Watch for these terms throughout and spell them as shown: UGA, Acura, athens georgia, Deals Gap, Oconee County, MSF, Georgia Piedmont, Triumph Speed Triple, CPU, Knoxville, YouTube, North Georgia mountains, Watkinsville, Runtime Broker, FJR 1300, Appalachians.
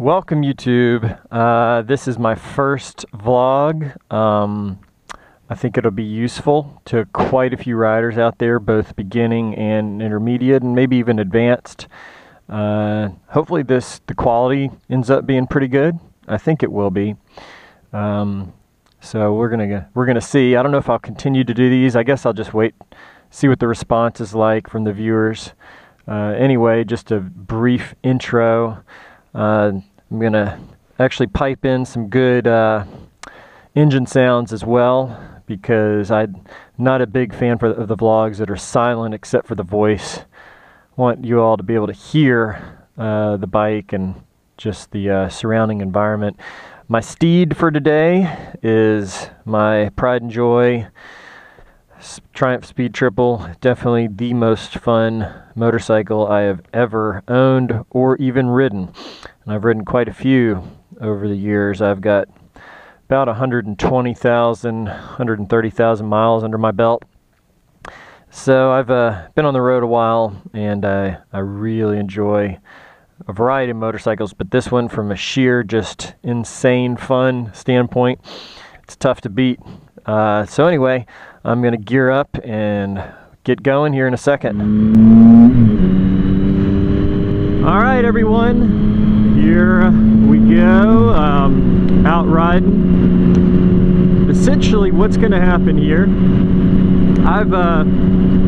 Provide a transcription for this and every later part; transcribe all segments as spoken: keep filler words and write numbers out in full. Welcome YouTube. Uh, this is my first vlog. Um, I think it'll be useful to quite a few riders out there, both beginning and intermediate and maybe even advanced. Uh, hopefully this the quality ends up being pretty good. I think it will be. Um, so we're gonna we're gonna see. I don't know if I'll continue to do these. I guess I'll just wait, see what the response is like from the viewers. Uh, anyway, just a brief intro. Uh, I'm going to actually pipe in some good uh, engine sounds as well, because I'm not a big fan for the, of the vlogs that are silent except for the voice. I want you all to be able to hear uh, the bike and just the uh, surrounding environment. My steed for today is my pride and joy Triumph Speed Triple. Definitely the most fun motorcycle I have ever owned or even ridden, and I've ridden quite a few over the years. I've got about one hundred twenty thousand, one hundred thirty thousand miles under my belt, so I've uh, been on the road a while, and I, I really enjoy a variety of motorcycles, but this one, from a sheer just insane fun standpoint, it's tough to beat. Uh, so anyway, I'm going to gear up and get going here in a second. Alright everyone, here we go, um, out riding. Essentially what's going to happen here, I've, uh,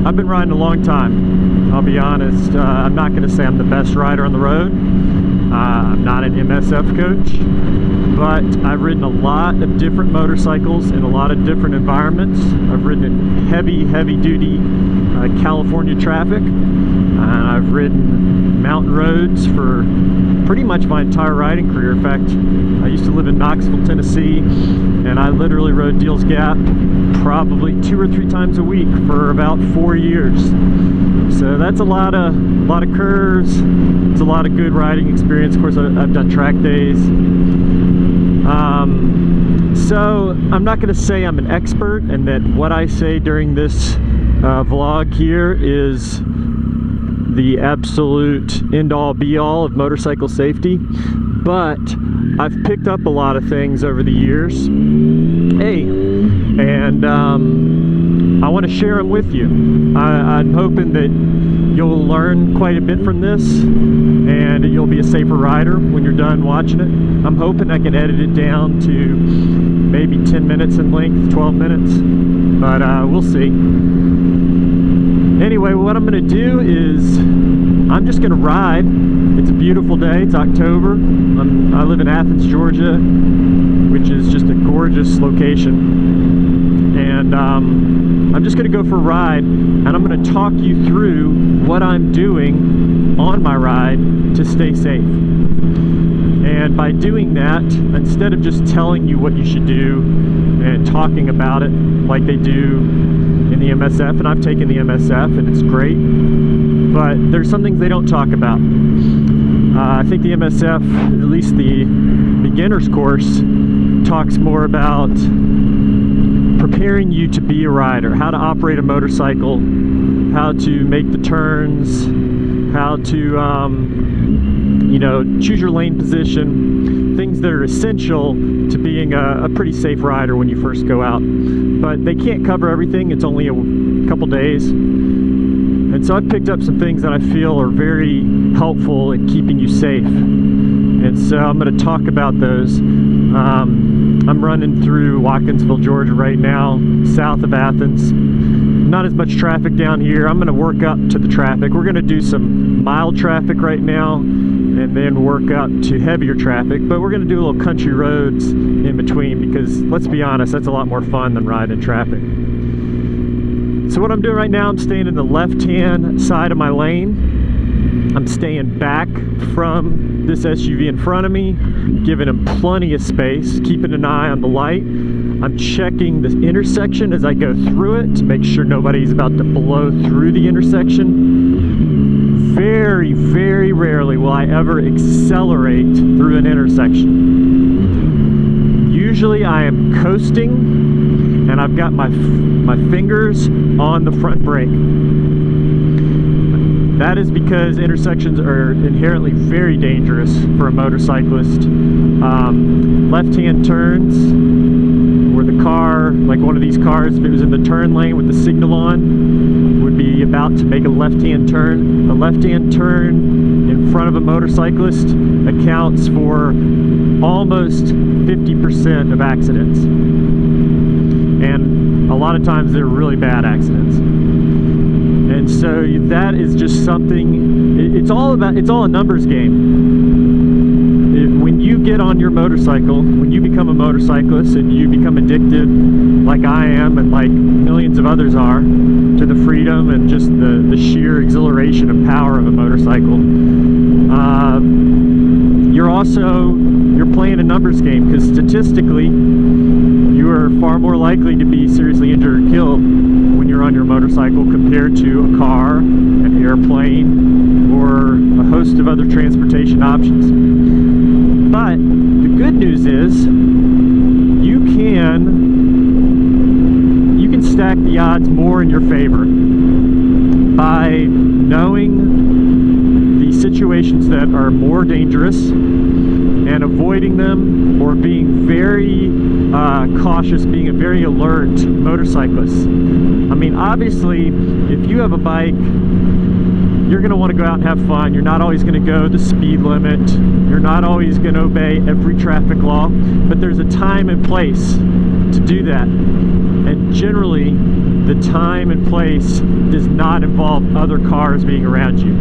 I've been riding a long time. I'll be honest, uh, I'm not going to say I'm the best rider on the road. Uh, I'm not an M S F coach. But I've ridden a lot of different motorcycles in a lot of different environments. I've ridden in heavy, heavy-duty uh, California traffic. Uh, I've ridden mountain roads for pretty much my entire riding career. In fact, I used to live in Knoxville, Tennessee, and I literally rode Deals Gap probably two or three times a week for about four years. So that's a lot of, a lot of curves. It's a lot of good riding experience. Of course, I, I've done track days. Um, so I'm not going to say I'm an expert, and that what I say during this uh, vlog here is the absolute end-all be-all of motorcycle safety, but I've picked up a lot of things over the years, hey, and um, I want to share them with you. I, I'm hoping that you'll learn quite a bit from this, and you'll be a safer rider when you're done watching it. I'm hoping I can edit it down to maybe ten minutes in length, twelve minutes, but uh, we'll see. Anyway, what I'm going to do is I'm just going to ride. It's a beautiful day. It's October. I'm, I live in Athens, Georgia, which is just a gorgeous location. And um, I'm just going to go for a ride, and I'm going to talk you through what I'm doing on my ride to stay safe. And by doing that, instead of just telling you what you should do and talking about it like they do in the M S F, and I've taken the M S F and it's great, but there's some things they don't talk about. Uh, I think the M S F, at least the beginner's course, talks more about preparing you to be a rider, how to operate a motorcycle, how to make the turns, how to, um, you know, choose your lane position, things that are essential to being a, a pretty safe rider when you first go out. But they can't cover everything. It's only a couple days. And so I've picked up some things that I feel are very helpful in keeping you safe. And so I'm going to talk about those. Um, I'm running through Watkinsville, Georgia right now, south of Athens. Not as much traffic down here. I'm going to work up to the traffic. We're going to do some mild traffic right now and then work up to heavier traffic, but we're going to do little country roads in between, because let's be honest, that's a lot more fun than riding in traffic. So what I'm doing right now, I'm staying in the left-hand side of my lane. I'm staying back from this S U V in front of me, giving him plenty of space, keeping an eye on the light. I'm checking the intersection as I go through it to make sure nobody's about to blow through the intersection. Very, very rarely will I ever accelerate through an intersection. Usually I am coasting, and I've got my, my fingers on the front brake. That is because intersections are inherently very dangerous for a motorcyclist. Um, left-hand turns, where the car, like one of these cars, if it was in the turn lane with the signal on, would be about to make a left-hand turn. A left-hand turn in front of a motorcyclist accounts for almost fifty percent of accidents. And a lot of times they're really bad accidents. And so that is just something, it's all about, it's all a numbers game. It, when you get on your motorcycle, when you become a motorcyclist and you become addicted like I am and like millions of others are to the freedom and just the, the sheer exhilaration and power of a motorcycle, uh, you're also, you're playing a numbers game, because statistically you are far more likely to be seriously injured or killed on your motorcycle compared to a car, an airplane, or a host of other transportation options. But the good news is you can you can stack the odds more in your favor by knowing the situations that are more dangerous and avoiding them, or being very uh, cautious, being a very alert motorcyclist. I mean, obviously, if you have a bike, you're going to want to go out and have fun. You're not always going to go the speed limit. You're not always going to obey every traffic law. But there's a time and place to do that. And generally, the time and place does not involve other cars being around you.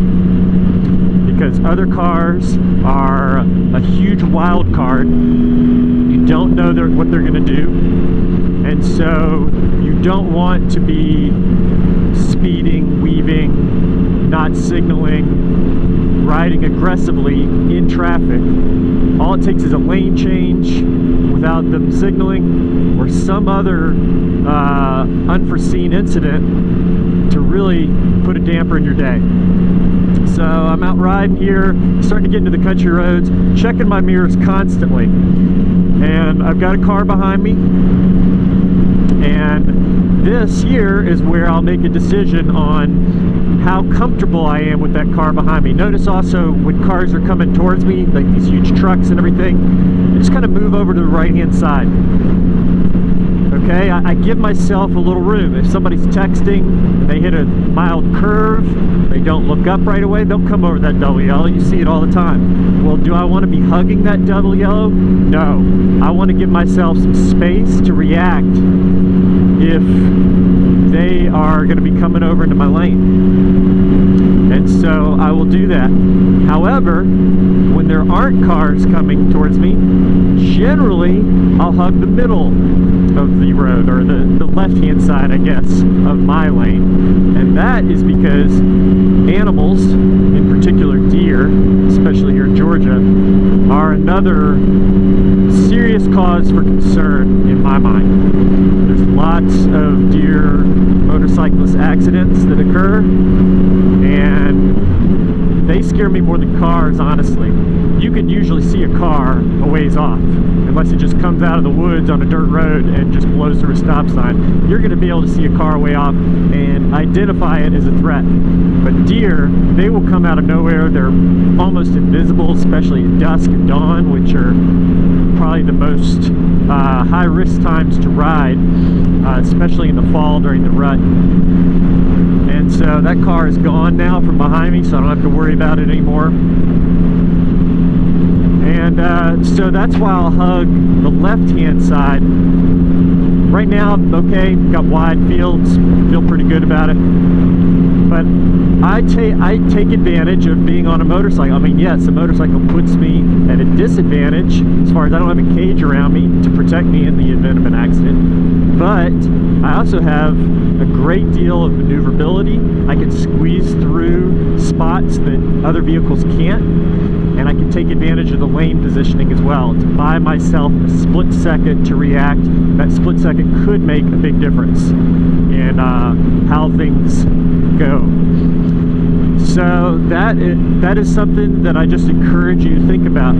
Because other cars are a huge wild card. You don't know they're, what they're going to do. And so you don't want to be speeding, weaving, not signaling, riding aggressively in traffic. All it takes is a lane change without them signaling, or some other uh, unforeseen incident to really put a damper in your day. So I'm out riding here, starting to get into the country roads, checking my mirrors constantly. And I've got a car behind me. And this here is where I'll make a decision on how comfortable I am with that car behind me. Notice also when cars are coming towards me, like these huge trucks and everything, I just kind of move over to the right-hand side. Okay, I, I give myself a little room. If somebody's texting, they hit a mild curve, they don't look up right away, they'll come over that double yellow. You see it all the time. Well, do I want to be hugging that double yellow? No. I want to give myself some space to react if they are going to be coming over into my lane. And so I will do that. However, when there aren't cars coming towards me, generally I'll hug the middle of the road, or the, the left-hand side, I guess, of my lane. And that is because animals, in particular deer, especially here in Georgia, are another serious cause for concern in my mind. There's lots of deer motorcyclist accidents that occur, and they scare me more than cars, honestly. You can usually see a car a ways off, unless it just comes out of the woods on a dirt road and just blows through a stop sign. You're going to be able to see a car way off and identify it as a threat. But deer, they will come out of nowhere. They're almost invisible, especially at dusk and dawn, which are probably the most uh, high-risk times to ride, uh, especially in the fall during the rut. And so that car is gone now from behind me, so I don't have to worry about it anymore. And uh, so that's why I'll hug the left-hand side. Right now, okay, got wide fields, feel pretty good about it. But I, ta I take advantage of being on a motorcycle. I mean, yes, a motorcycle puts me at a disadvantage as far as I don't have a cage around me to protect me in the event of an accident. But I also have a great deal of maneuverability. I can squeeze through spots that other vehicles can't. And I can take advantage of the lane positioning as well to buy myself a split second to react. That split second it could make a big difference in uh, how things go. So that is, that is something that I just encourage you to think about.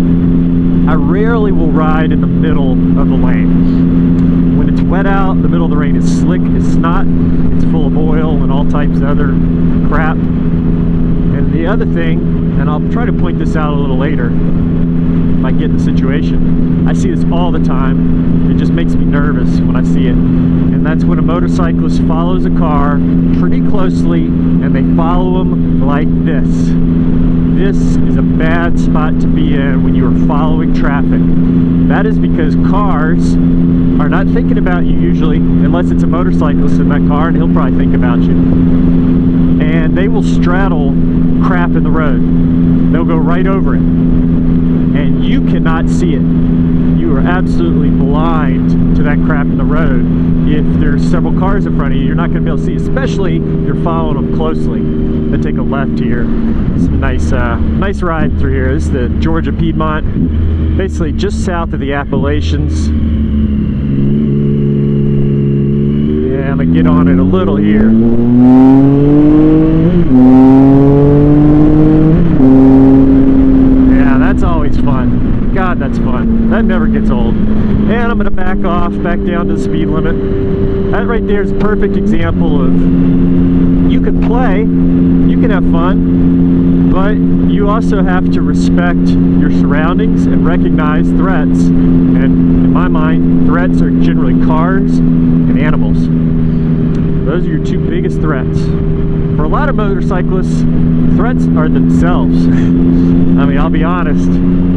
I rarely will ride in the middle of the lane. When it's wet out, the middle of the lane is slick, it's not, it's full of oil and all types of other crap. And the other thing, and I'll try to point this out a little later, if I get in the situation, I see this all the time. It just makes me nervous when I see it. And that's when a motorcyclist follows a car pretty closely and they follow them like this. This is a bad spot to be in when you are following traffic. That is because cars are not thinking about you usually, unless it's a motorcyclist in that car, and he'll probably think about you. And they will straddle crap in the road. They'll go right over it. And you cannot see it. You are absolutely blind to that crap in the road. If there's several cars in front of you, you're not going to be able to see, especially if you're following them closely. Let's take a left here. It's a nice, uh, nice ride through here. This is the Georgia Piedmont, basically just south of the Appalachians. Yeah, I'm going to get on it a little here. Yeah, that's always fun. God, that's fun. That never gets old. And I'm going to back off, back down to the speed limit. That right there is a perfect example of you can play, you can have fun, but you also have to respect your surroundings and recognize threats. And in my mind, threats are generally cars and animals. Those are your two biggest threats. For a lot of motorcyclists, threats are themselves. I mean, I'll be honest,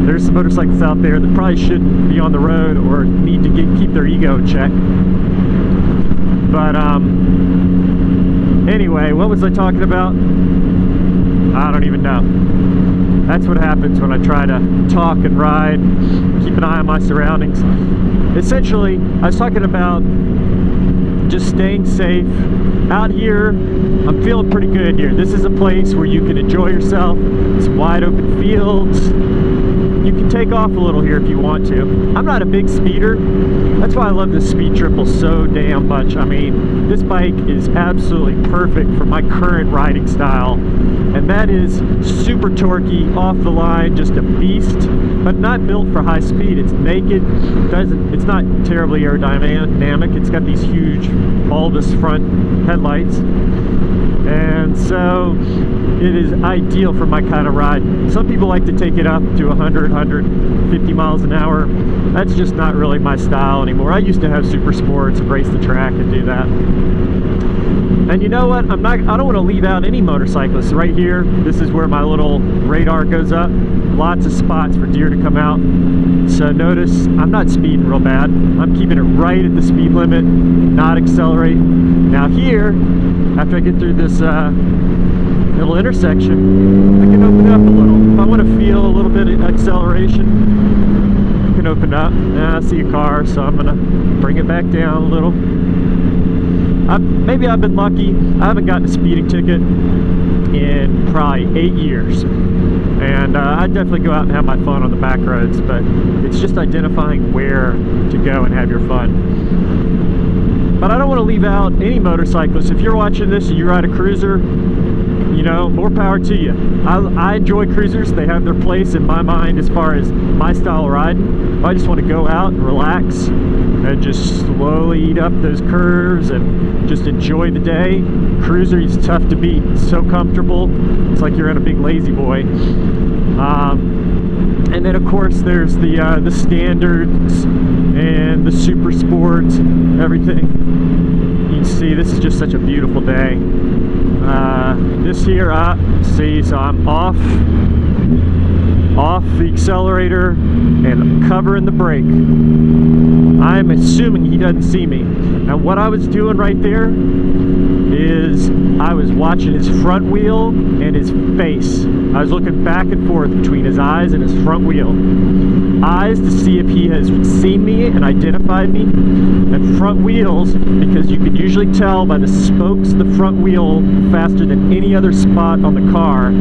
there's some motorcyclists out there that probably shouldn't be on the road or need to get, keep their ego in check. But um, anyway, what was I talking about? I don't even know. That's what happens when I try to talk and ride, keep an eye on my surroundings. Essentially, I was talking about just staying safe. Out here, I'm feeling pretty good here. This is a place where you can enjoy yourself. It's wide open fields. You can take off a little here if you want to. I'm not a big speeder. That's why I love this Speed Triple so damn much. I mean, this bike is absolutely perfect for my current riding style. And that is super torquey, off the line, just a beast, but not built for high speed. It's naked, it doesn't, it's not terribly aerodynamic. It's got these huge bulbous front headlights. And so it is ideal for my kind of ride. Some people like to take it up to a hundred, a hundred fifty miles an hour. That's just not really my style anymore. I used to have super sports, race the track and do that. And you know what? I'm not, I don't want to leave out any motorcyclists. Right here, this is where my little radar goes up. Lots of spots for deer to come out. So notice I'm not speeding real bad. I'm keeping it right at the speed limit, not accelerate. Now here, after I get through this uh, little intersection, I can open up a little. If I want to feel a little bit of acceleration, I can open up. Now I see a car, so I'm gonna bring it back down a little. I've, maybe I've been lucky. I haven't gotten a speeding ticket in probably eight years. And uh, I definitely go out and have my fun on the back roads, but it's just identifying where to go and have your fun. But I don't want to leave out any motorcyclists. If you're watching this and you ride a cruiser, you know, more power to you. I, I enjoy cruisers. They have their place in my mind as far as my style of riding. I just want to go out and relax and just slowly eat up those curves and just enjoy the day. Cruiser is tough to beat. It's so comfortable. It's like you're in a big lazy boy. Um, and then of course there's the, uh, the standards and the super sports, everything. You can see this is just such a beautiful day. Uh, this here, uh, see, so I'm off, off the accelerator and I'm covering the brake. I'm assuming he doesn't see me. And what I was doing right there is I was watching his front wheel and his face. I was looking back and forth between his eyes and his front wheel. Eyes to see if he has seen me and identified me, and front wheels because you can usually tell by the spokes of the front wheel faster than any other spot on the car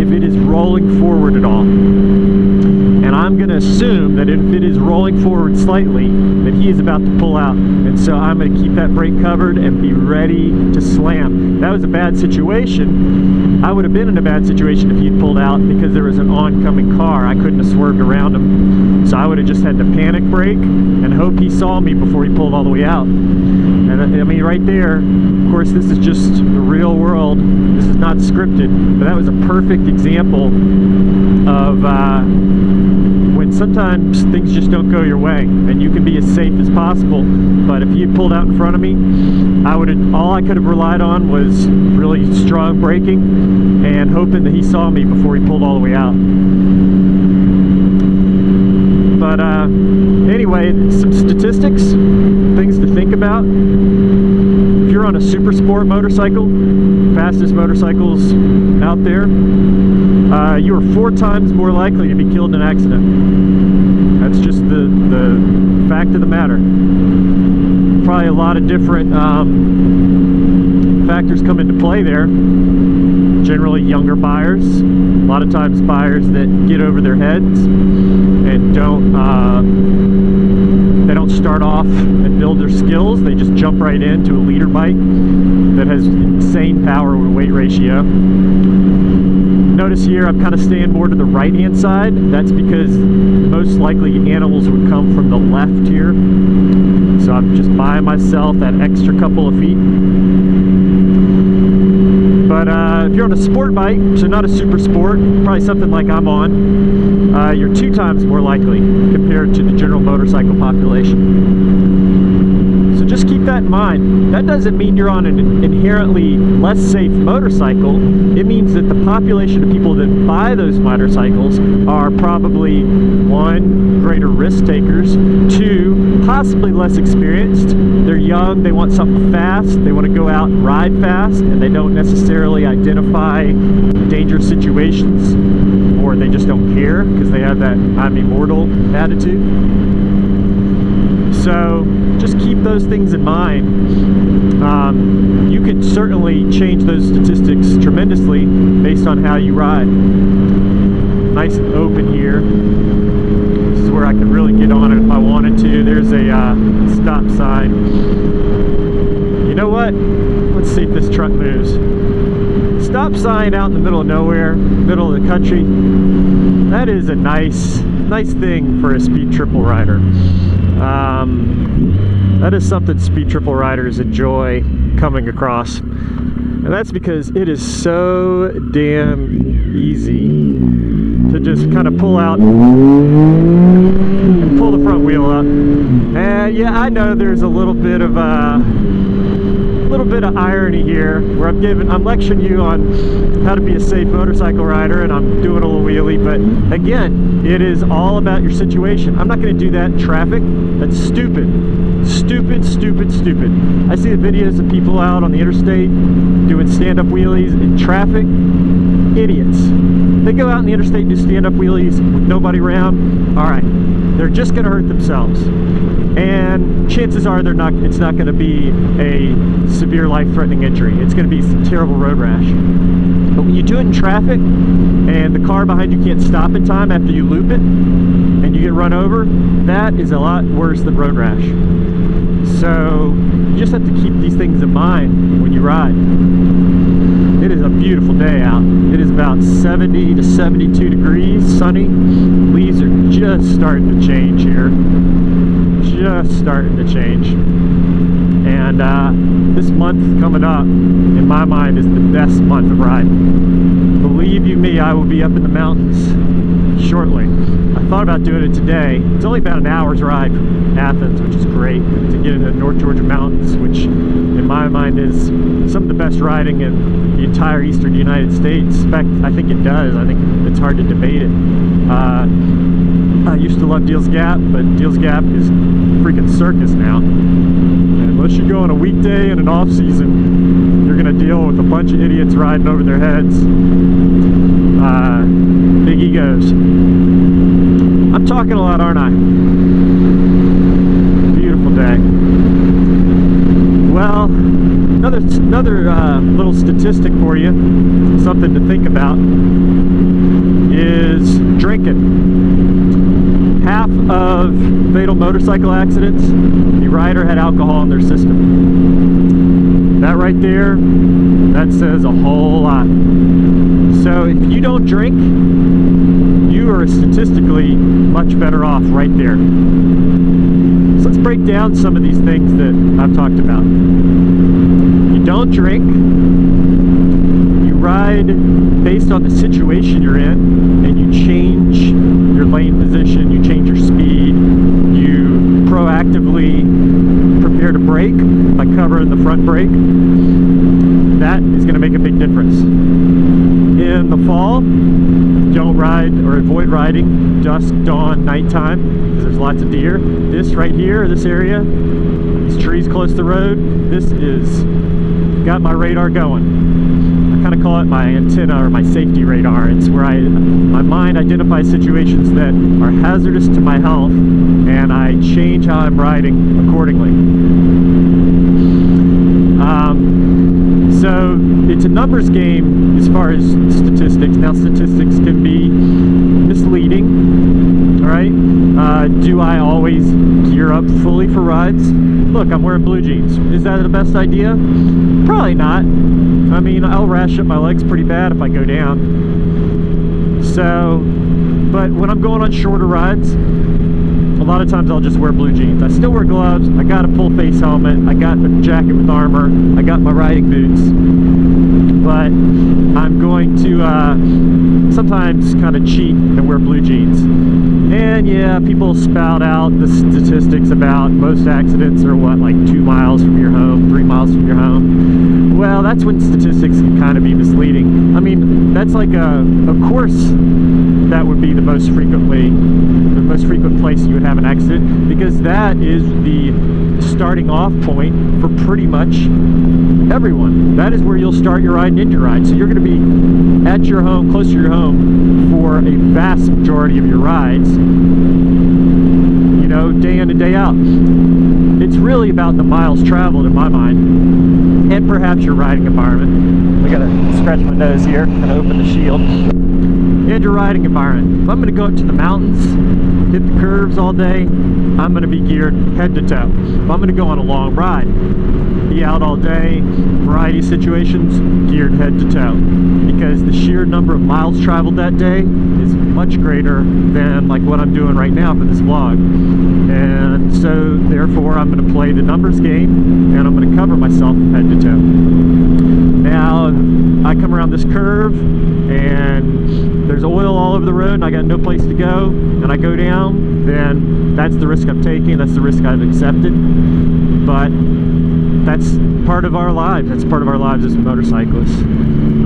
if it is rolling forward at all. And I'm going to assume that if it is rolling forward slightly, that he is about to pull out. And so I'm going to keep that brake covered and be ready to slam. That was a bad situation. I would have been in a bad situation if he had pulled out, because there was an oncoming car. I couldn't have swerved around him. So I would have just had to panic brake and hope he saw me before he pulled all the way out. And I mean, right there, of course, this is just the real world. This is not scripted, but that was a perfect example of uh, when sometimes things just don't go your way, and you can be as safe as possible. But if you pulled out in front of me, I would have, all I could have relied on was really strong braking and hoping that he saw me before he pulled all the way out. But uh, anyway, some statistics, things to think about. If you're on a super sport motorcycle, fastest motorcycles out there, uh, you are four times more likely to be killed in an accident. That's just the, the fact of the matter. Probably a lot of different um, factors come into play there. Generally younger buyers, a lot of times buyers that get over their heads and don't uh, they don't start off and build their skills. They just jump right into a leader bike that has insane power with weight ratio. Notice here I'm kind of staying more to the right hand side. That's because most likely animals would come from the left here, so I'm just buying myself that extra couple of feet. But uh, if you're on a sport bike, so not a super sport, probably something like I'm on, uh, you're two times more likely compared to the general motorcycle population. So just keep that in mind. That doesn't mean you're on an inherently less safe motorcycle. It means that the population of people that buy those motorcycles are probably, one, greater risk takers, two, possibly less experienced. They're young, they want something fast, they want to go out and ride fast, and they don't necessarily identify dangerous situations, or they just don't care because they have that I'm immortal attitude. So just keep those things in mind. Um, you could certainly change those statistics tremendously based on how you ride. Nice and open here. This is where I could really get on it if I wanted to. There's a uh, stop sign. You know what? Let's see if this truck moves. Stop sign out in the middle of nowhere, middle of the country. That is a nice, nice thing for a Speed Triple rider. Um, that is something Speed Triple riders enjoy coming across. And that's because it is so damn easy to just kind of pull out and pull the front wheel up. And yeah, I know there's a little bit of a little bit of irony here, where I'm giving, I'm lecturing you on how to be a safe motorcycle rider, and I'm doing a little wheelie. But again, it is all about your situation. I'm not going to do that in traffic. That's stupid, stupid, stupid, stupid. I see the videos of people out on the interstate doing stand-up wheelies in traffic. Idiots. They go out in the interstate and do stand-up wheelies with nobody around. All right, they're just going to hurt themselves, and chances are they're not. It's not going to be a severe life-threatening injury. It's going to be some terrible road rash. But when you do it in traffic, and the car behind you can't stop in time after you loop it, and you get run over, that is a lot worse than road rash. So you just have to keep these things in mind when you ride. It is a beautiful day out. It is about seventy to seventy-two degrees, sunny. Leaves are just starting to change here. Just starting to change. And uh, this month coming up, in my mind, is the best month of riding. Believe you me, I will be up in the mountains shortly. I thought about doing it today. It's only about an hour's ride from Athens, which is great, to get into the North Georgia mountains, which in my mind is some of the best riding in the entire eastern United States. In fact, I think it does. I think it's hard to debate it. Uh, I used to love Deals Gap, but Deals Gap is freaking circus now. And unless you go on a weekday and an off season, you're going to deal with a bunch of idiots riding over their heads. Uh, big egos. I'm talking a lot, aren't I? Beautiful day. Well, another, another uh, little statistic for you, something to think about, is drinking. half of fatal motorcycle accidents, the rider had alcohol in their system. That right there, that says a whole lot. So if you don't drink, you are statistically much better off right there. So let's break down some of these things that I've talked about. You don't drink, you ride based on the situation you're in, and you change your lane position, you change your speed, you proactively prepare to brake by covering the front brake. That is going to make a big difference. In the fall, don't ride or avoid riding dusk, dawn, nighttime, because there's lots of deer. This right here, this area, these trees close to the road, this is got my radar going. I kind of call it my antenna or my safety radar. It's where I, my mind identifies situations that are hazardous to my health, and I change how I'm riding accordingly. Um, so it's a numbers game as far as statistics. Now, statistics can be misleading, all right? Uh, do I always gear up fully for rides? Look, I'm wearing blue jeans. Is that the best idea? Probably not. I mean, I'll rash up my legs pretty bad if I go down. So, but when I'm going on shorter rides, a lot of times I'll just wear blue jeans. I still wear gloves. I got a full face helmet. I got a jacket with armor. I got my riding boots. But I'm going to uh, sometimes kind of cheat and wear blue jeans. And yeah, people spout out the statistics about most accidents are what, like two miles from your home, three miles from your home. Well, that's when statistics can kind of be misleading. I mean, that's like a, of course, that would be the most frequently, the most frequent place you would have an accident, because that is the starting off point for pretty much everyone. That is where you'll start your ride and end your ride. So you're going to be at your home, close to your home, for a vast majority of your rides, you know, day in and day out. It's really about the miles traveled in my mind, and perhaps your riding environment. I gotta scratch my nose here and open the shield. And your riding environment. If I'm gonna go up to the mountains, hit the curves all day, I'm gonna be geared head to toe. If I'm gonna go on a long ride, be out all day, variety of situations, geared head to toe, because the sheer number of miles traveled that day is much greater than like what I'm doing right now for this vlog. And so therefore I'm gonna play the numbers game, and I'm gonna cover myself head to toe. Now I come around this curve and there's oil all over the road and I got no place to go, and I go down, then that's the risk I'm taking, that's the risk I've accepted. But that's part of our lives, that's part of our lives as motorcyclists.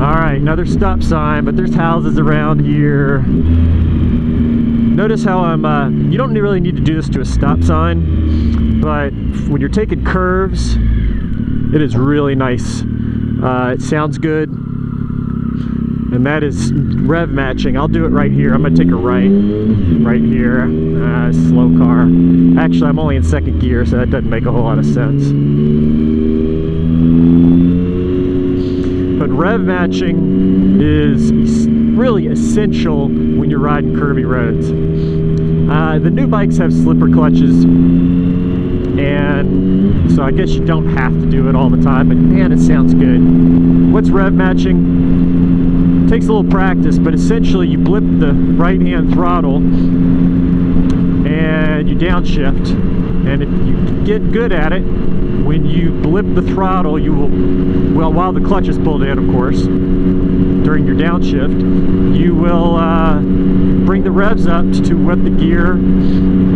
Alright, another stop sign, but there's houses around here. Notice how I'm, uh, you don't really need to do this to a stop sign, but when you're taking curves, it is really nice. Uh, it sounds good. And that is rev matching. I'll do it right here. I'm going to take a right, right here. Uh, slow car. Actually, I'm only in second gear, so that doesn't make a whole lot of sense. But rev matching is really essential when you're riding curvy roads. Uh, the new bikes have slipper clutches, and so I guess you don't have to do it all the time, but man, it sounds good. What's rev matching? Takes a little practice, but essentially you blip the right hand throttle and you downshift, and if you get good at it, when you blip the throttle you will, well, while the clutch is pulled in of course, during your downshift, you will uh, bring the revs up to what the gear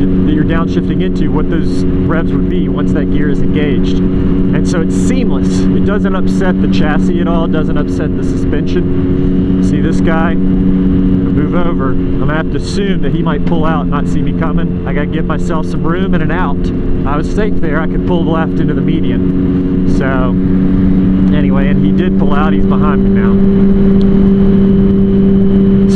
that you're downshifting into, what those revs would be once that gear is engaged. And so it's seamless. It doesn't upset the chassis at all. It doesn't upset the suspension. See this guy? Move over. I'm gonna have to assume that he might pull out and not see me coming. I gotta give myself some room in and out. I was safe there. I could pull left into the median. So anyway, and he did pull out. He's behind me now.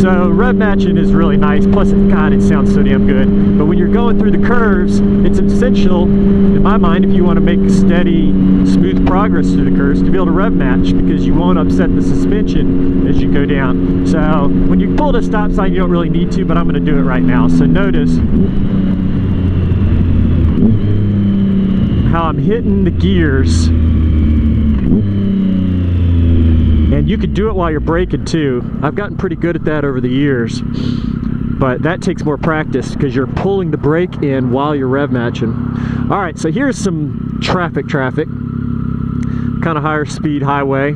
So rev matching is really nice, plus God, it sounds so damn good. But when you're going through the curves, it's essential, in my mind, if you want to make steady, smooth progress through the curves, to be able to rev match, because you won't upset the suspension as you go down. So when you pull the stop sign, you don't really need to, but I'm going to do it right now. So notice how I'm hitting the gears. And you could do it while you're braking too. I've gotten pretty good at that over the years, but that takes more practice because you're pulling the brake in while you're rev matching. All right, so here's some traffic traffic, kind of higher speed highway.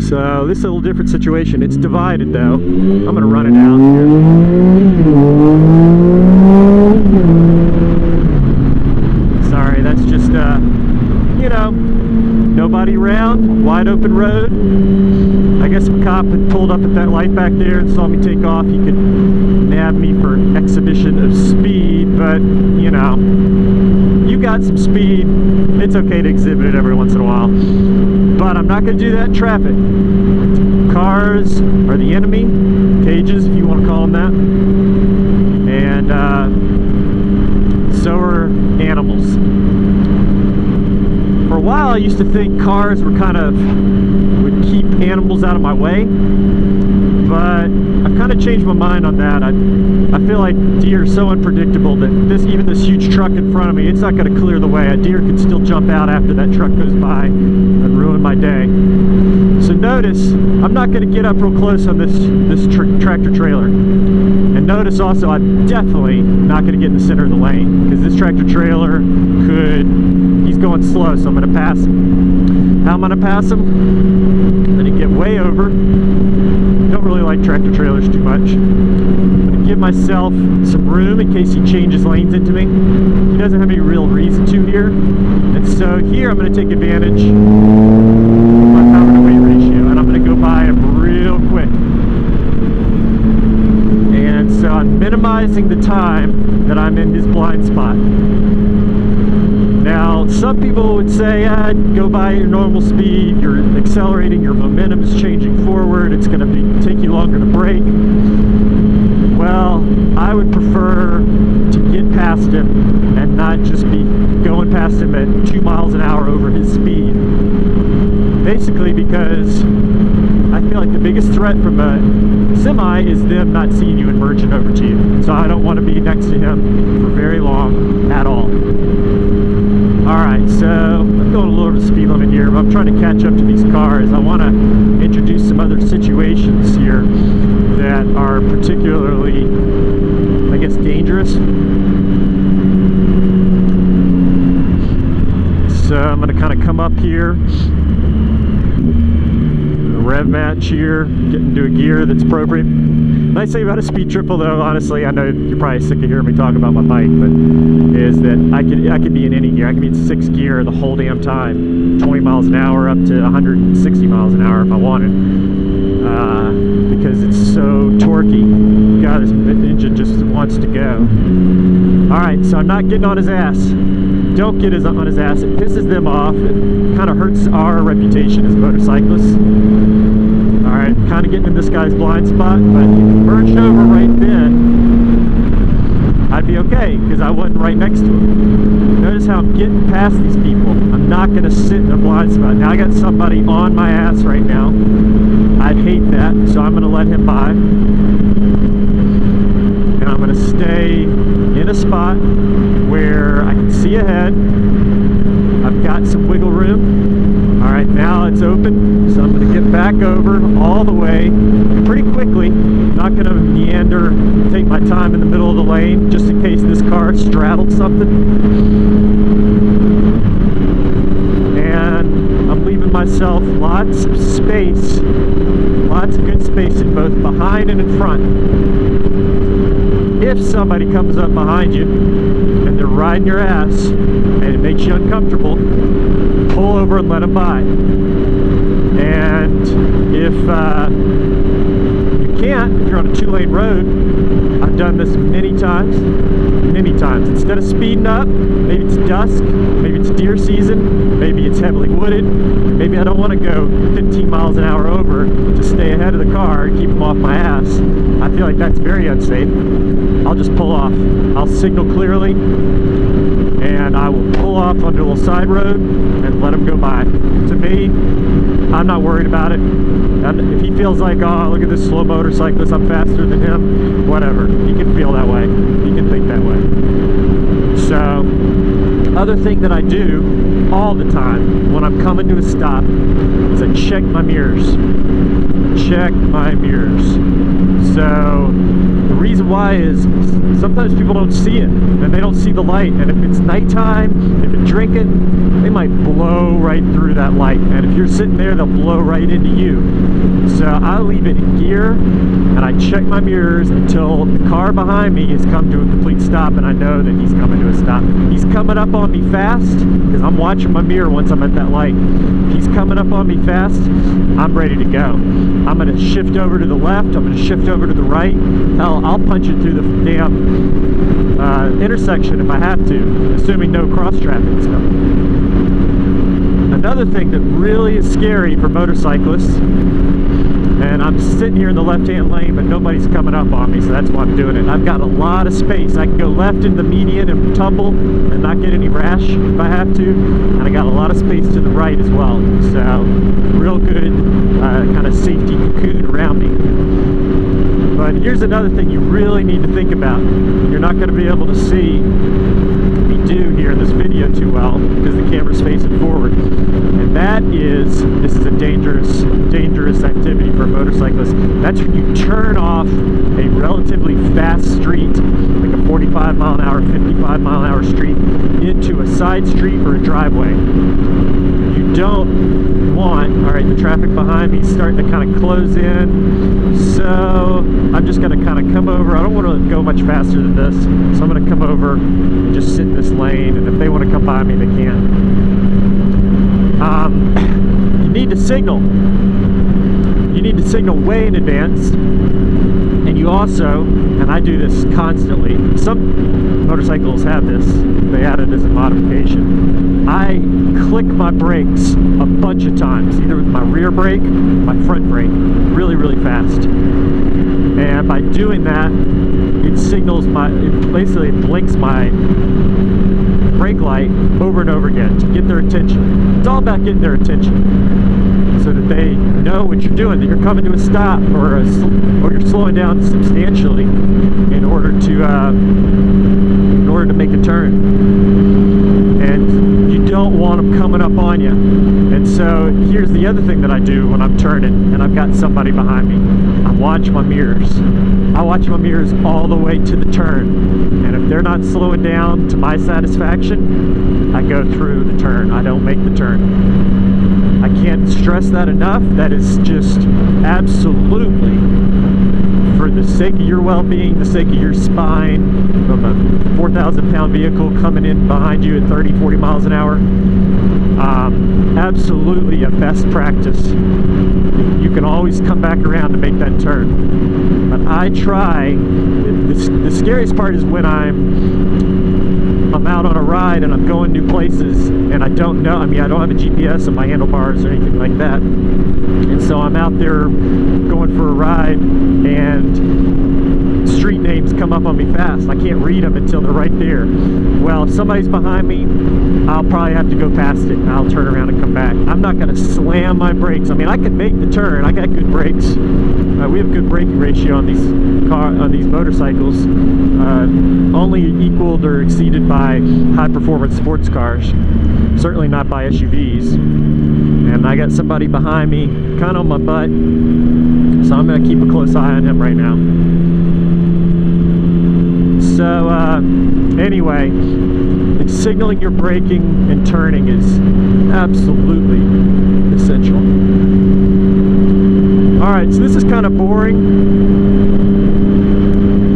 So this is a little different situation. It's divided though. I'm gonna run it out here. Sorry, that's just, uh, you know, nobody around, wide open road. I guess a cop had pulled up at that light back there and saw me take off. He could nab me for exhibition of speed, but you know, you got some speed. It's okay to exhibit it every once in a while. But I'm not gonna do that in traffic. Cars are the enemy, cages if you wanna call them that. And uh, so are animals. For a while I used to think cars were kind of, would keep animals out of my way, but I've kind of changed my mind on that. I, I feel like deer are so unpredictable that this, even this huge truck in front of me, it's not going to clear the way. A deer could still jump out after that truck goes by and ruin my day. So notice, I'm not going to get up real close on this, this tr tractor trailer. And notice also, I'm definitely not going to get in the center of the lane, because this tractor trailer could, going slow, so I'm going to pass him. How am I going to pass him? I'm going to get way over. Don't really like tractor trailers too much. I'm going to give myself some room in case he changes lanes into me. He doesn't have any real reason to here. And so here I'm going to take advantage of my power to weight ratio, and I'm going to go by him real quick. And so I'm minimizing the time that I'm in his blind spot. Now, some people would say, ah, go by your normal speed, you're accelerating, your momentum is changing forward, it's going to be, take you longer to brake. Well, I would prefer to get past him and not just be going past him at two miles an hour over his speed. Basically because I feel like the biggest threat from a semi is them not seeing you and merging over to you. So I don't want to be next to him for very long at all. Alright, so I'm going a little over the speed limit here, but I'm trying to catch up to these cars. I want to introduce some other situations here that are particularly, I guess, dangerous. So I'm going to kind of come up here, rev match here, get into a gear that's appropriate. Nice thing about a Speed Triple though, honestly, I know you're probably sick of hearing me talk about my bike, but is that I could, I could be in any gear. I could be in sixth gear the whole damn time, twenty miles an hour up to one hundred sixty miles an hour if I wanted, uh, because it's so torquey. God, this engine just wants to go. Alright, so I'm not getting on his ass. Don't get his, on his ass. It pisses them off. It kind of hurts our reputation as motorcyclists. Alright, kind of getting in this guy's blind spot, but if he merged over right then, I'd be okay, because I wasn't right next to him. Notice how I'm getting past these people. I'm not going to sit in a blind spot. Now I got somebody on my ass right now. I'd hate that, so I'm going to let him by. And I'm going to stay in a spot where I can see ahead. I've got some wiggle room. Alright, now it's open, so I'm going to get back over all the way pretty quickly. Not going to meander, take my time in the middle of the lane just in case this car straddled something. And I'm leaving myself lots of space, lots of good space in both behind and in front. If somebody comes up behind you, they're riding your ass and it makes you uncomfortable, pull over and let them by. And if uh, you can't if you're on a two-lane road. I've done this many times, many times. Instead of speeding up, maybe it's dusk, maybe it's deer season, maybe it's heavily wooded, maybe I don't want to go fifteen miles an hour over to stay ahead of the car and keep them off my ass. I feel like that's very unsafe. I'll just pull off. I'll signal clearly, and I will pull off onto a little side road and let them go by. To me, I'm not worried about it. And if he feels like, oh, look at this slow motorcyclist, I'm faster than him, whatever. He can feel that way. He can think that way. So, other thing that I do all the time when I'm coming to a stop is I check my mirrors. Check my mirrors. So, the reason why is sometimes people don't see it, and they don't see the light, and if it's nighttime, if it's drinking, they might blow right through that light, and if you're sitting there, they'll blow right into you. So I leave it in gear, and I check my mirrors until the car behind me has come to a complete stop, and I know that he's coming to a stop. He's coming up on me fast, because I'm watching my mirror once I'm at that light. If he's coming up on me fast, I'm ready to go. I'm going to shift over to the left, I'm going to shift over to the right. Hell, I'll punch it through the damn uh, intersection if I have to, assuming no cross traffic is coming. Another thing that really is scary for motorcyclists, and I'm sitting here in the left-hand lane, but nobody's coming up on me, so that's why I'm doing it. I've got a lot of space. I can go left in the median and tumble and not get any rash if I have to, and I got a lot of space to the right as well. So, real good uh, kind of safety cocoon around me. But here's another thing you really need to think about. You're not going to be able to see me do here in this video too well because the camera's facing forward. And that is, this is a dangerous, dangerous activity for a motorcyclist. That's when you turn off a relatively fast street, like a forty-five mile an hour, fifty-five mile an hour street, into a side street or a driveway. You don't want, all right, the traffic behind me is starting to kind of close in, so I'm just going to kind of come over. I don't want to go much faster than this, so I'm going to come over and just sit in this lane, and if they want to come by me, they can. Um, you need to signal. You need to signal way in advance, and you also, and I do this constantly, some motorcycles have this, they add it as a modification. I click my brakes a bunch of times, either with my rear brake, my front brake, really, really fast. And by doing that, it signals my, it basically blinks my brake light over and over again to get their attention. It's all about getting their attention, so that they know what you're doing, that you're coming to a stop, or a sl or you're slowing down substantially in order to uh, in order to make a turn, and you don't want them coming up on you. And so here's the other thing that I do when I'm turning and I've got somebody behind me: I watch my mirrors. I watch my mirrors all the way to the turn, and if they're not slowing down to my satisfaction, I go through the turn. I don't make the turn. I can't stress that enough. That is just absolutely, for the sake of your well-being, the sake of your spine, from a four thousand pound vehicle coming in behind you at thirty, forty miles an hour, um, absolutely a best practice. You can always come back around to make that turn. But I try, the, the scariest part is when I'm I'm out on a ride and I'm going new places and I don't know, I mean I don't have a G P S on my handlebars or anything like that, and so I'm out there going for a ride and street names come up on me fast. I can't read them until they're right there. Well, if somebody's behind me, I'll probably have to go past it and I'll turn around and come back. I'm not going to slam my brakes. I mean, I can make the turn. I got good brakes. Uh, we have good braking ratio on these car on these motorcycles, uh, only equaled or exceeded by high-performance sports cars, certainly not by S U Vs. And I got somebody behind me, kind of on my butt, so I'm going to keep a close eye on him right now. So uh, anyway, signaling your braking and turning is absolutely essential. Alright, so this is kind of boring.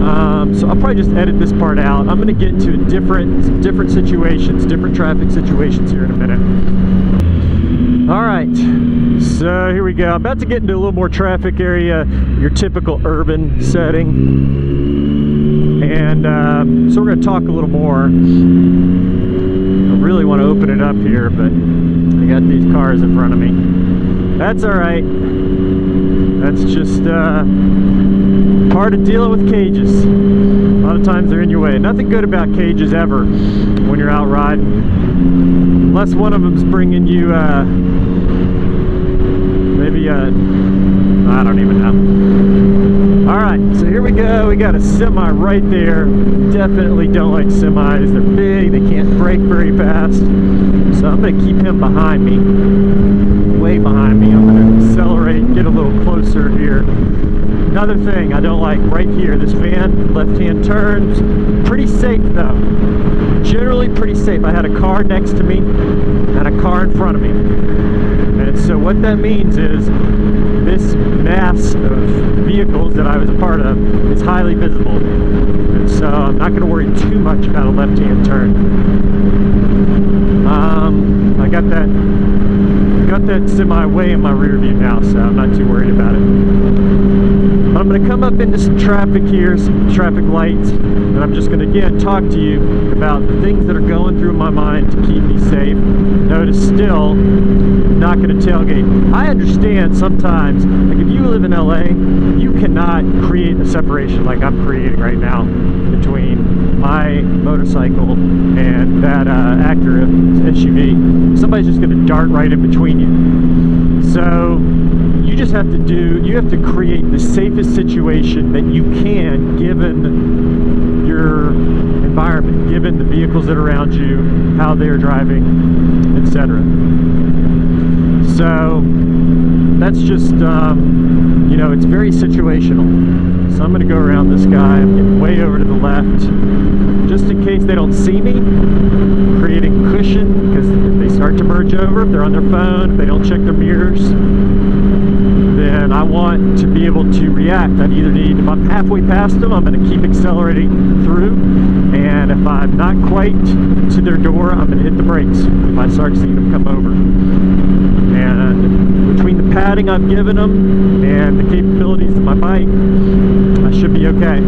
Um, so I'll probably just edit this part out. I'm going to get into different, different situations, different traffic situations here in a minute. All right, so here we go. I'm about to get into a little more traffic area, your typical urban setting. And uh, so we're going to talk a little more. I really want to open it up here, but I got these cars in front of me. That's all right. That's just uh, part of dealing with cages. A lot of times they're in your way. Nothing good about cages ever when you're out riding. Unless one of them's bringing you, uh, maybe, uh, I don't even know. All right, so here we go. We got a semi right there. Definitely don't like semis. They're big, they can't brake very fast. So I'm gonna keep him behind me, way behind me. I'm gonna accelerate and get a little closer here. Another thing I don't like right here, this van, left-hand turns, pretty safe though. Generally pretty safe. I had a car next to me and a car in front of me. And so what that means is this mass of vehicles that I was a part of is highly visible. And so I'm not going to worry too much about a left-hand turn. Um, I got that got that semi way in my rear view now, so I'm not too worried about it. I'm going to come up into some traffic here, some traffic lights, and I'm just going to again talk to you about the things that are going through my mind to keep me safe. Notice still, not going to tailgate. I understand sometimes, like if you live in L A, you cannot create a separation like I'm creating right now between my motorcycle and that uh, Acura S U V. Somebody's just going to dart right in between you. So you just have to do, you have to create the safest situation that you can given your environment, given the vehicles that are around you, how they're driving, et cetera. So that's just, um, you know, it's very situational. So I'm going to go around this guy, I'm getting way over to the left, just in case they don't see me, creating cushion, because if they start to merge over, if they're on their phone, if they don't check their mirrors, and I want to be able to react. I either need, if I'm halfway past them, I'm going to keep accelerating through, and if I'm not quite to their door, I'm going to hit the brakes if I start seeing them come over. And between the padding I'm giving them and the capabilities of my bike, I should be okay.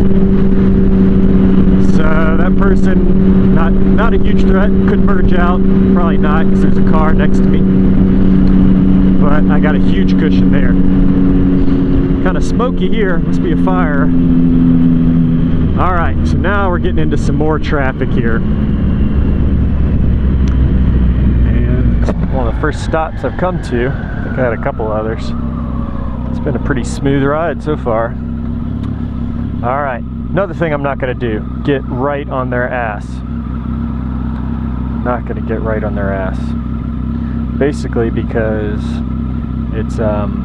So that person, not, not a huge threat, could merge out, probably not because there's a car next to me. But I got a huge cushion there. Kind of smoky here, must be a fire. All right, so now we're getting into some more traffic here. And one of the first stops I've come to, I think I had a couple others. It's been a pretty smooth ride so far. All right, another thing I'm not gonna do, get right on their ass. I'm not gonna get right on their ass. Basically because it's um,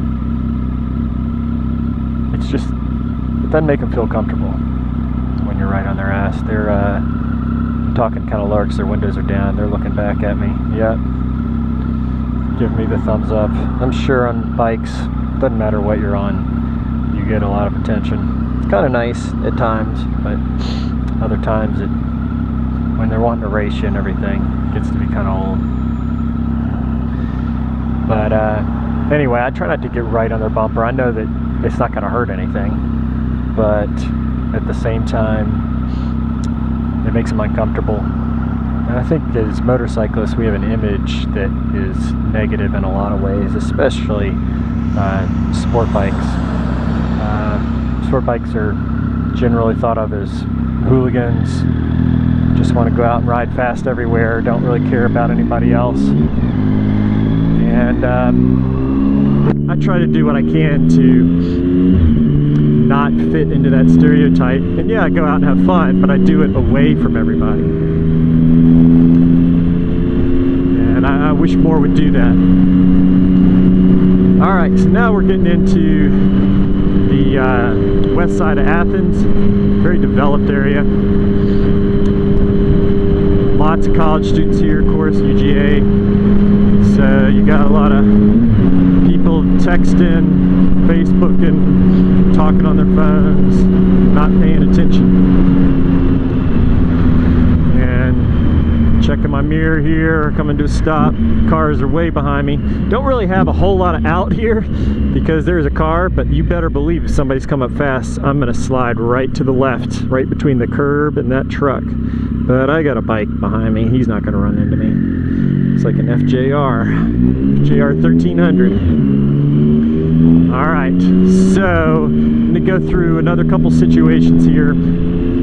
it's just, it doesn't make them feel comfortable when you're right on their ass. They're uh, talking kind of low because their windows are down. They're looking back at me. Yep. Giving me the thumbs up. I'm sure on bikes, doesn't matter what you're on, you get a lot of attention. It's kind of nice at times, but other times it, when they're wanting to race you and everything, it gets to be kind of old. But uh, anyway, I try not to get right on their bumper. I know that it's not gonna hurt anything, but at the same time, it makes them uncomfortable. And I think as motorcyclists, we have an image that is negative in a lot of ways, especially uh, sport bikes. Uh, sport bikes are generally thought of as hooligans, just wanna go out and ride fast everywhere, don't really care about anybody else. And um, I try to do what I can to not fit into that stereotype. And yeah, I go out and have fun, but I do it away from everybody. And I, I wish more would do that. All right, so now we're getting into the uh, west side of Athens, very developed area. Lots of college students here, of course, U G A. So you got a lot of people texting, Facebooking, talking on their phones, not paying attention. And check them my mirror here, coming to a stop. Cars are way behind me. Don't really have a whole lot of out here because there's a car, but you better believe if somebody's come up fast, I'm gonna slide right to the left, right between the curb and that truck. But I got a bike behind me. He's not gonna run into me. It's like an F J R, F J R thirteen hundred. All right, so I'm gonna go through another couple situations here.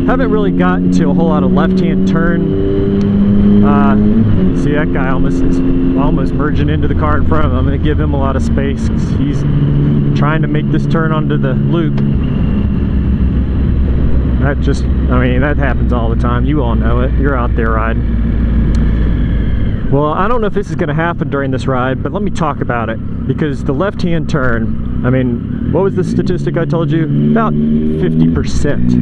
Haven't really gotten to a whole lot of left-hand turn. Uh, see that guy almost is almost merging into the car in front of him. I'm going to give him a lot of space because he's trying to make this turn onto the loop. That just, I mean, that happens all the time. You all know it. You're out there riding. Well, I don't know if this is going to happen during this ride, but let me talk about it, because the left-hand turn, I mean, what was the statistic I told you? About fifty percent.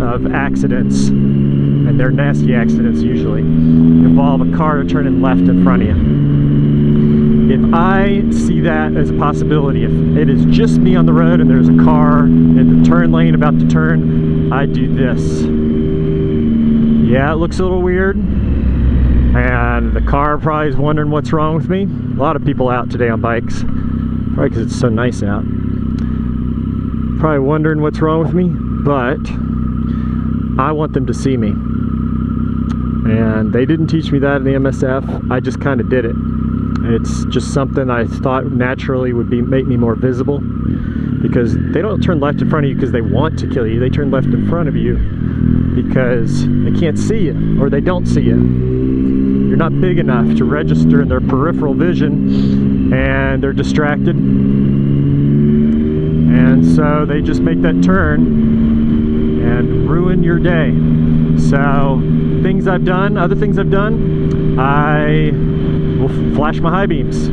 Of accidents, and they're nasty accidents usually, involve a car turning left in front of you. If I see that as a possibility, if it is just me on the road and there's a car in the turn lane about to turn, I do this. Yeah, it looks a little weird, and the car probably is wondering what's wrong with me. A lot of people out today on bikes, probably because it's so nice out, probably wondering what's wrong with me, but I want them to see me. And they didn't teach me that in the M S F. I just kind of did it. It's just something I thought naturally would be make me more visible, because they don't turn left in front of you because they want to kill you. They turn left in front of you because they can't see you, or they don't see you. You're not big enough to register in their peripheral vision, and they're distracted. And so they just make that turn and ruin your day. So things I've done, other things I've done, I will flash my high beams.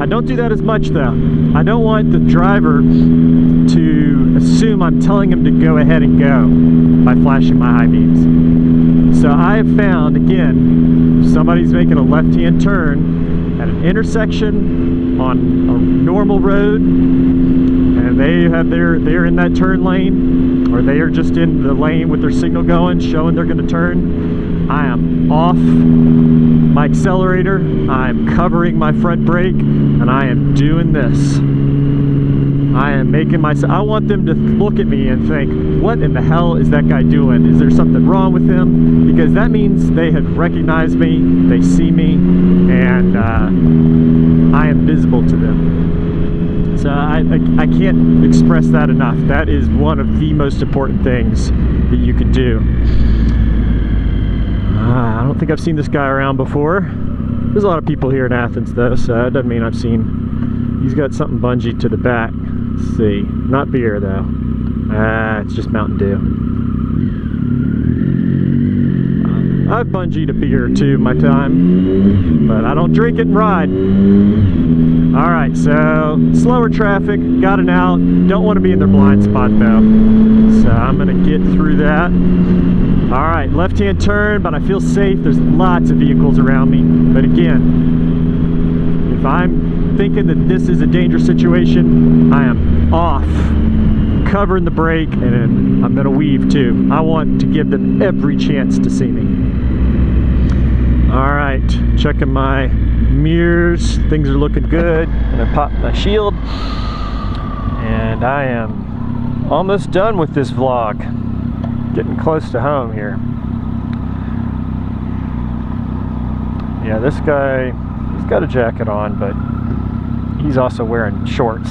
I don't do that as much though. I don't want the driver to assume I'm telling him to go ahead and go by flashing my high beams. So I have found, again, if somebody's making a left-hand turn at an intersection on a normal road, and they have their, they're in that turn lane, or they are just in the lane with their signal going, showing they're going to turn, I am off my accelerator, I'm covering my front brake, and I am doing this. I am making myself, I want them to look at me and think, what in the hell is that guy doing? Is there something wrong with him? Because that means they have recognized me, they see me, and uh, I am visible to them. So I, I, I can't express that enough. That is one of the most important things that you can do. Uh, I don't think I've seen this guy around before. There's a lot of people here in Athens though, so that doesn't mean I've seen. He's got something bungee to the back. Let's see, not beer though. Ah, uh, it's just Mountain Dew. I've bungeed a beer too my time, but I don't drink it and ride. Alright, so slower traffic, got an out, don't want to be in their blind spot though, so I'm going to get through that. Alright, left-hand turn, but I feel safe, there's lots of vehicles around me, but again, if I'm thinking that this is a dangerous situation, I am off, covering the brake, and I'm going to weave too. I want to give them every chance to see me. Alright, checking my mirrors, things are looking good, and I popped my shield, and I am almost done with this vlog, getting close to home here. Yeah, this guy, he's got a jacket on, but he's also wearing shorts,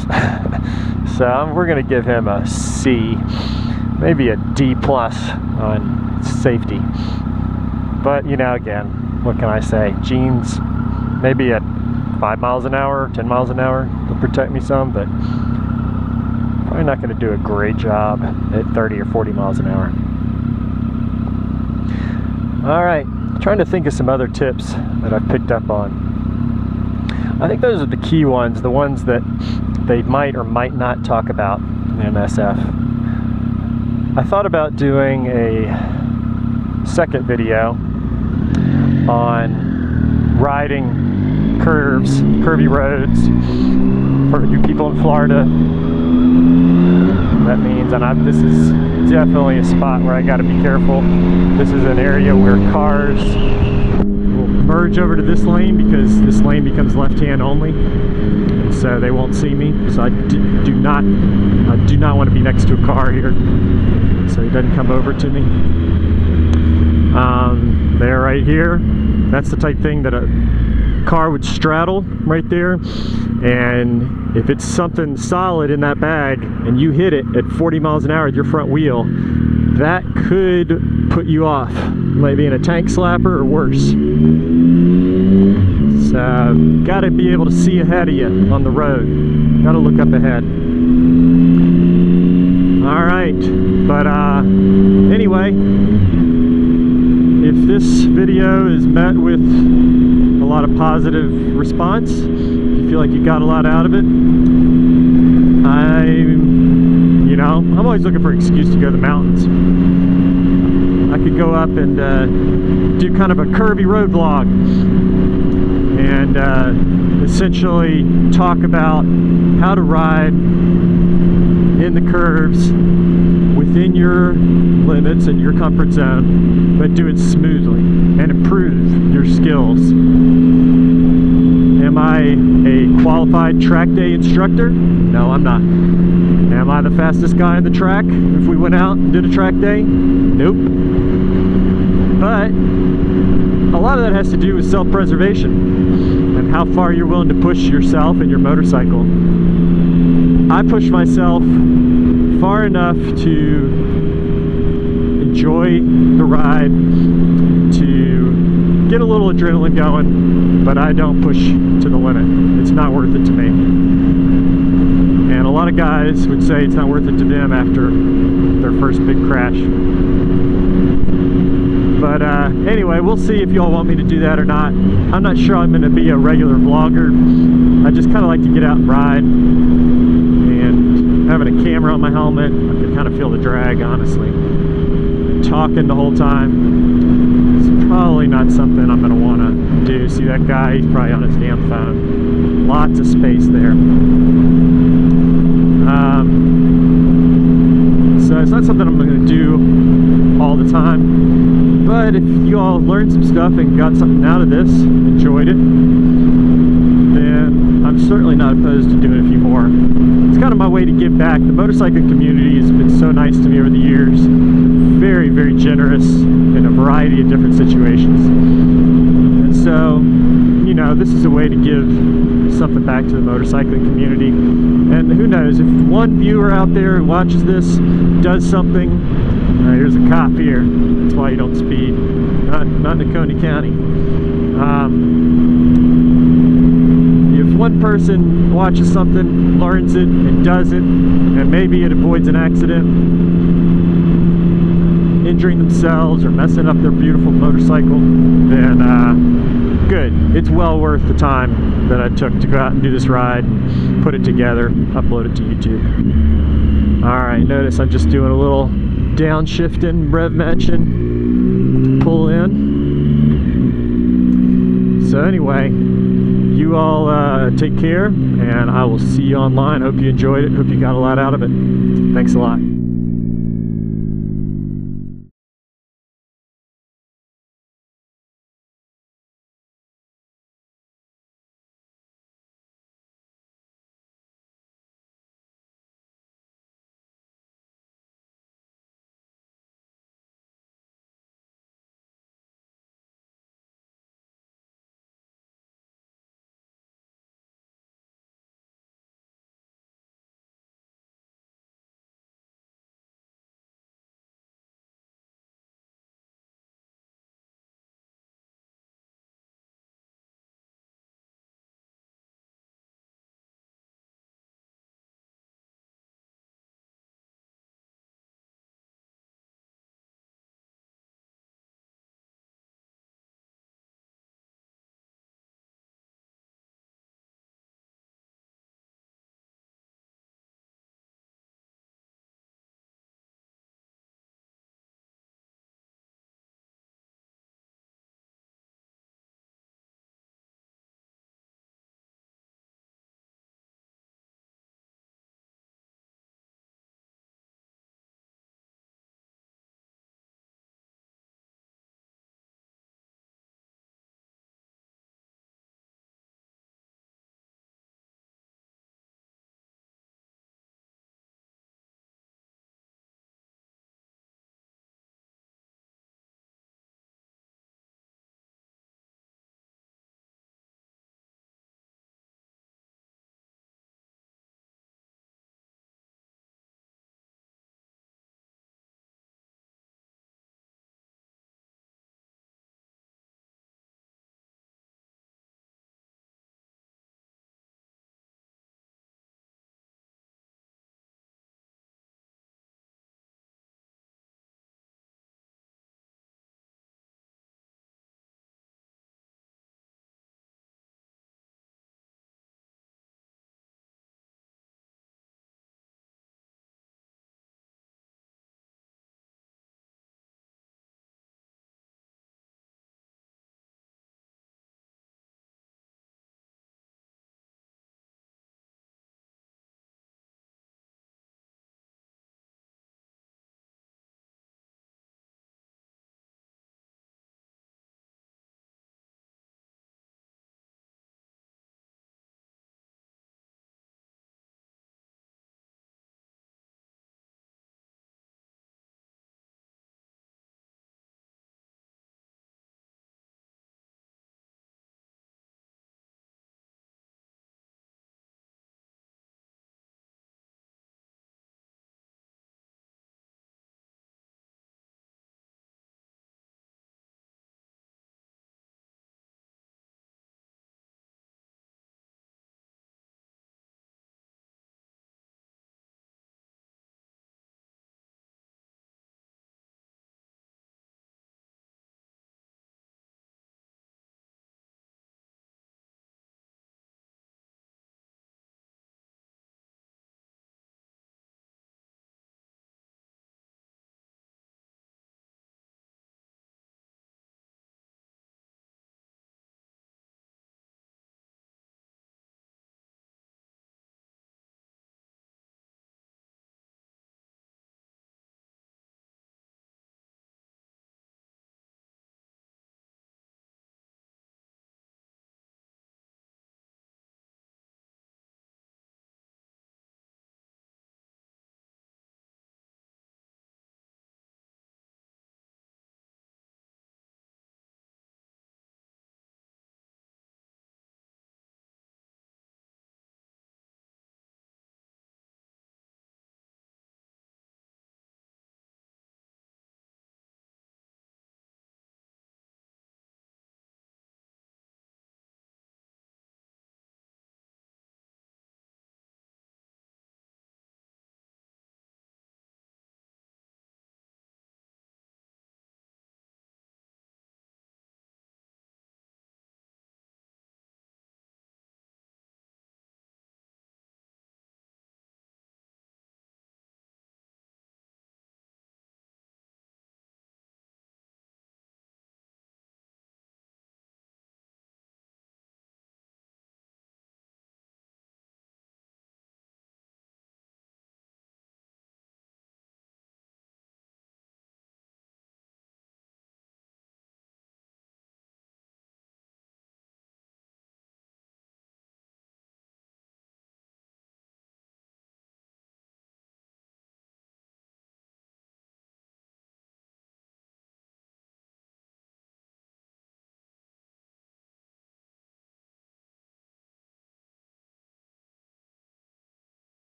so we're gonna give him a C, maybe a D plus on safety, but you know, again, what can I say, jeans. Maybe at five miles an hour, ten miles an hour, it'll protect me some, but probably not going to do a great job at thirty or forty miles an hour. All right, trying to think of some other tips that I've picked up on. I think those are the key ones, the ones that they might or might not talk about in M S F. I thought about doing a second video on riding curves, curvy roads for you people in Florida. That that means. And I, this is definitely a spot where I got to be careful. This is an area where cars will merge over to this lane because this lane becomes left-hand only, and so they won't see me. So I do, do not, I do not want to be next to a car here, so he doesn't come over to me. Um, there, right here, that's the type of thing that a car would straddle right there, and if it's something solid in that bag and you hit it at forty miles an hour with your front wheel, that could put you off, maybe in a tank slapper or worse. So, gotta be able to see ahead of you on the road. Gotta look up ahead. All right, but uh, anyway, if this video is met with a lot of positive response, feel like you got a lot out of it, I, you know, I'm always looking for an excuse to go to the mountains. I could go up and uh, do kind of a curvy road vlog and uh, essentially talk about how to ride in the curves within your limits and your comfort zone, but do it smoothly and improve your skills. Am I a qualified track day instructor? No, I'm not. Am I the fastest guy on the track if we went out and did a track day? Nope. But a lot of that has to do with self-preservation and how far you're willing to push yourself and your motorcycle. I push myself far enough to enjoy the ride, to get a little adrenaline going, but I don't push to the limit. It's not worth it to me. And a lot of guys would say it's not worth it to them after their first big crash. But uh, anyway, we'll see if y'all want me to do that or not. I'm not sure I'm gonna be a regular vlogger. I just kinda like to get out and ride. And having a camera on my helmet, I can kinda feel the drag, honestly. Talking the whole time, it's probably not something I'm gonna wanna do. See that guy? He's probably on his damn phone. Lots of space there. Um, so it's not something I'm going to do all the time. But if you all learned some stuff and got something out of this, enjoyed it, then I'm certainly not opposed to doing a few more. It's kind of my way to give back. The motorcycle community has been so nice to me over the years. Very, very generous in a variety of different situations. So, you know, this is a way to give something back to the motorcycling community. And who knows, if one viewer out there who watches this does something, uh, here's a cop here. That's why you don't speed. Not, not in Oconee County. Um, if one person watches something, learns it, and does it, and maybe it avoids an accident, injuring themselves or messing up their beautiful motorcycle, then, uh, good. It's well worth the time that I took to go out and do this ride, put it together, upload it to YouTube. Alright, notice I'm just doing a little downshifting, rev matching, pull in. So anyway, you all uh, take care, and I will see you online. Hope you enjoyed it. Hope you got a lot out of it. Thanks a lot.